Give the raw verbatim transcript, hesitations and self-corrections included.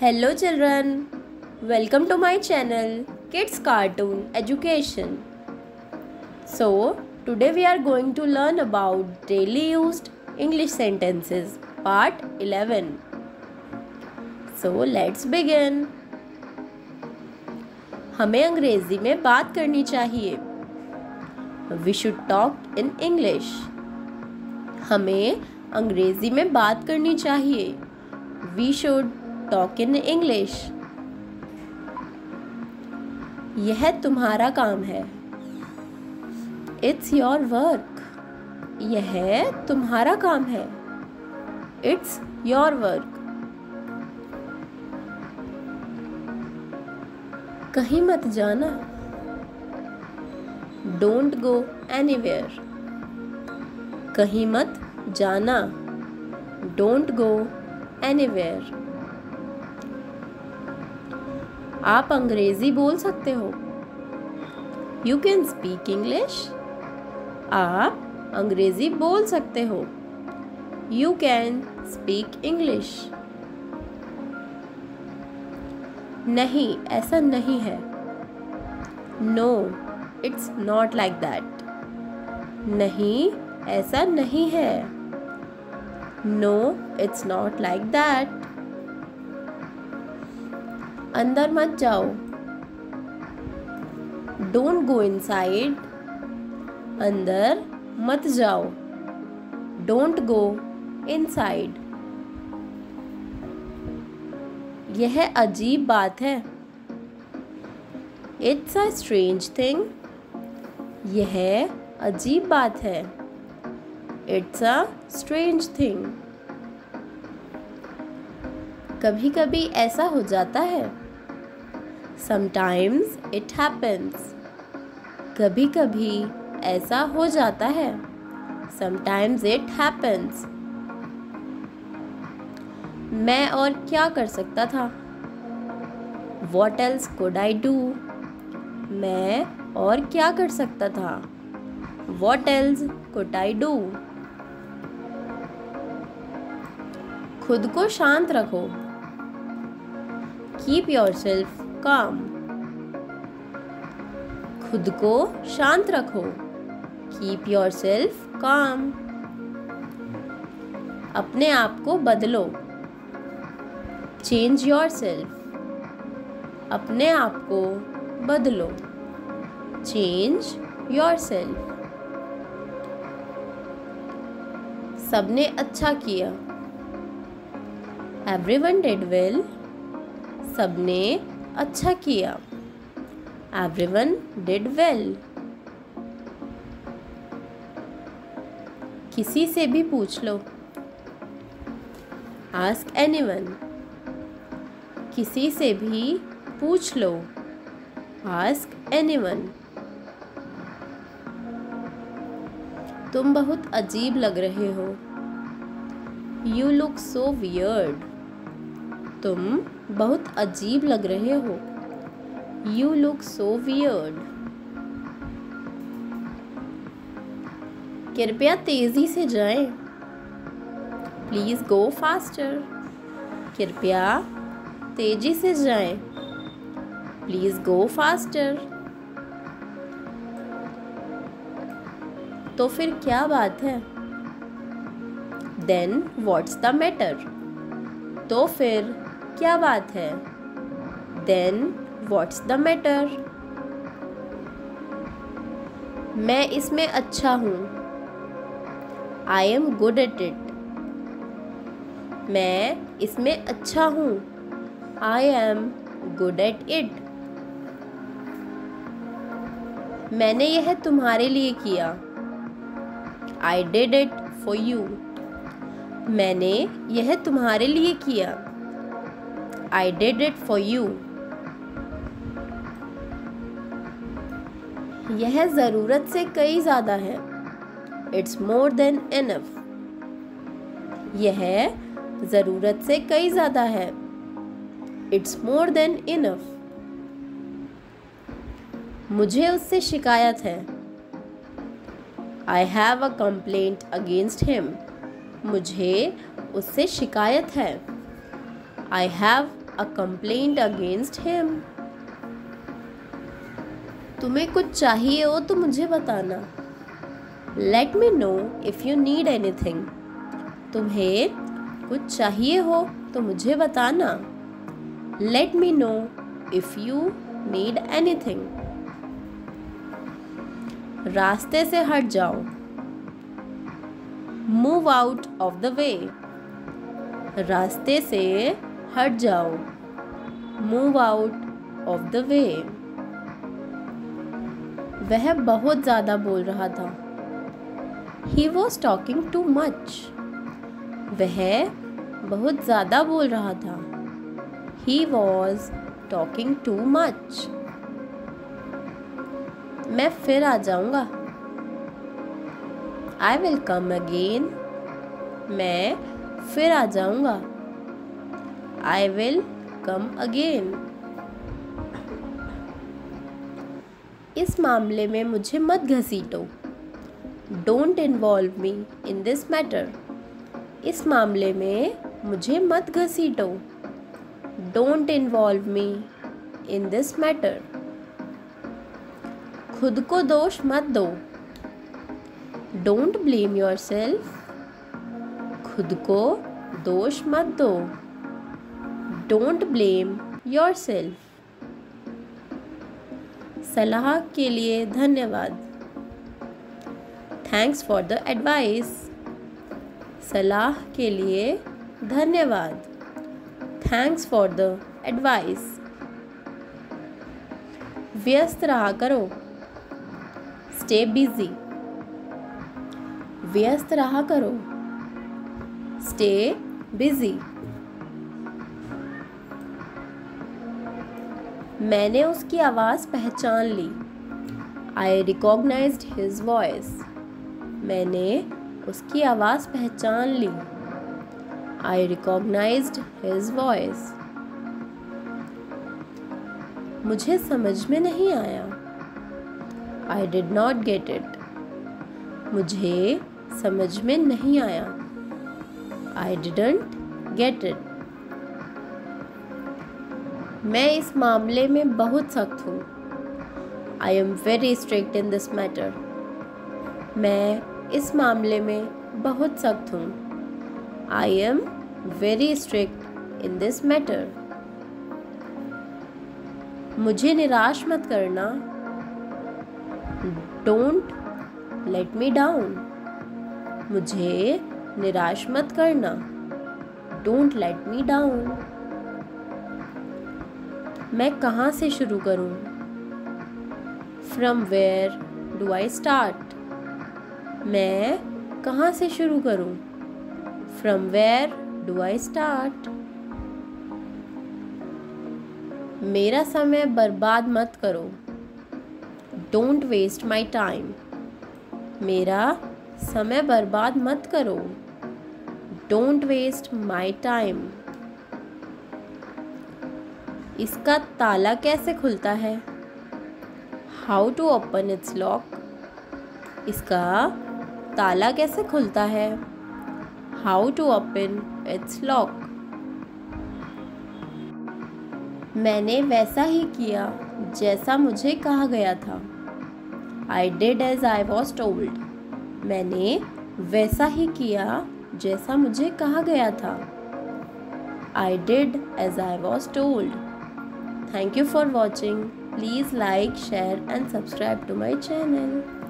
Hello children, welcome to my channel Kids Cartoon Education. So today we are going to learn about daily used English sentences part eleven. So let's begin. हमें अंग्रेजी में बात करनी चाहिए. We should talk in English. हमें अंग्रेजी में बात करनी चाहिए. We should talk in English. यह तुम्हारा काम है. It's your work. यह तुम्हारा काम है. It's your work. कहीं मत जाना. Don't go anywhere. कहीं मत जाना. Don't go anywhere. आप अंग्रेजी बोल सकते हो. You can speak English. आप अंग्रेजी बोल सकते हो. You can speak English. नहीं, ऐसा नहीं है. No, it's not like that. नहीं, ऐसा नहीं है. No, it's not like that. अंदर मत जाओ. Don't go inside. अंदर मत जाओ. Don't go inside. यह अजीब बात है. It's a strange thing. यह अजीब बात है. It's a strange thing. कभी कभी ऐसा हो जाता है. Sometimes it happens. कभी कभी ऐसा हो जाता है. Sometimes it happens. मैं और क्या कर सकता था. What else could I do. मैं और क्या कर सकता था. What else could I do. खुद को शांत रखो. Keep yourself calm. खुद को शांत रखो. Keep yourself calm. अपने आप को बदलो. Change yourself. अपने आप को बदलो. Change yourself. सबने अच्छा किया. Everyone did well. सबने अच्छा किया. Everyone did well. किसी से भी पूछ लो. Ask anyone. किसी से भी पूछ लो. Ask anyone. तुम बहुत अजीब लग रहे हो. You look so weird. तुम बहुत अजीब लग रहे हो. You look so weird. कृपया तेजी से जाएं. Please go faster. कृपया तेजी से जाएं. Please go faster. तो फिर क्या बात है. Then what's the matter. तो फिर क्या बात है. Then what's the matter. मैं इसमें अच्छा हूँ. I am good at it. मैं इसमें अच्छा हूँ. I am good at it. मैंने यह तुम्हारे लिए किया. I did it for you. मैंने यह तुम्हारे लिए किया. I did it for you. यह ज़रूरत से कई ज़्यादा है. It's more than enough. यह ज़रूरत से कई ज़्यादा है. It's more than enough. मुझे उससे शिकायत है. I have a complaint against him. मुझे उससे शिकायत है. I have a complaint against him. तुम्हें कुछ चाहिए हो तो मुझे बताना. Let me know if you need anything. तुम्हें कुछ चाहिए हो तो मुझे बताना. Let me know if you need anything. रास्ते से हट जाओ. Move out of the way. रास्ते से हट जाओ. Move out of the way. वह बहुत ज़्यादा बोल रहा था. He was talking too much. वह बहुत ज़्यादा बोल रहा था. He was talking too much. मैं फिर आ जाऊँगा. I will come again. मैं फिर आ जाऊँगा. I will come again. इस मामले में मुझे मत घसीटो. Don't involve me in this matter. इस मामले में मुझे मत घसीटो. Don't involve me in this matter. खुद को दोष मत दो. Don't blame yourself. खुद को दोष मत दो. Don't blame yourself. सलाह के लिए धन्यवाद. Thanks for the advice. सलाह के लिए धन्यवाद. Thanks for the advice. व्यस्त रहा करो. Stay busy. व्यस्त रहा करो. Stay busy. मैंने उसकी आवाज़ पहचान ली. I recognized his voice. मैंने उसकी आवाज़ पहचान ली. I recognized his voice. मुझे समझ में नहीं आया. I did not get it. मुझे समझ में नहीं आया. I didn't get it. मैं इस मामले में बहुत सख्त हूँ. I am very strict in this matter. मैं इस मामले में बहुत सख्त हूँ. I am very strict in this matter. मुझे निराश मत करना. Don't let me down. मुझे निराश मत करना. Don't let me down. मैं कहाँ से शुरू करूँ? From where do I start? मैं कहाँ से शुरू करूँ? From where do I start? मेरा समय बर्बाद मत करो. Don't waste my time. मेरा समय बर्बाद मत करो. Don't waste my time. इसका ताला कैसे खुलता है? How to open its lock. इसका ताला कैसे खुलता है? How to open its lock. मैंने वैसा ही किया जैसा मुझे कहा गया था. I did as I was told. मैंने वैसा ही किया जैसा मुझे कहा गया था. I did as I was told. Thank you for watching. Please like, share and subscribe to my channel.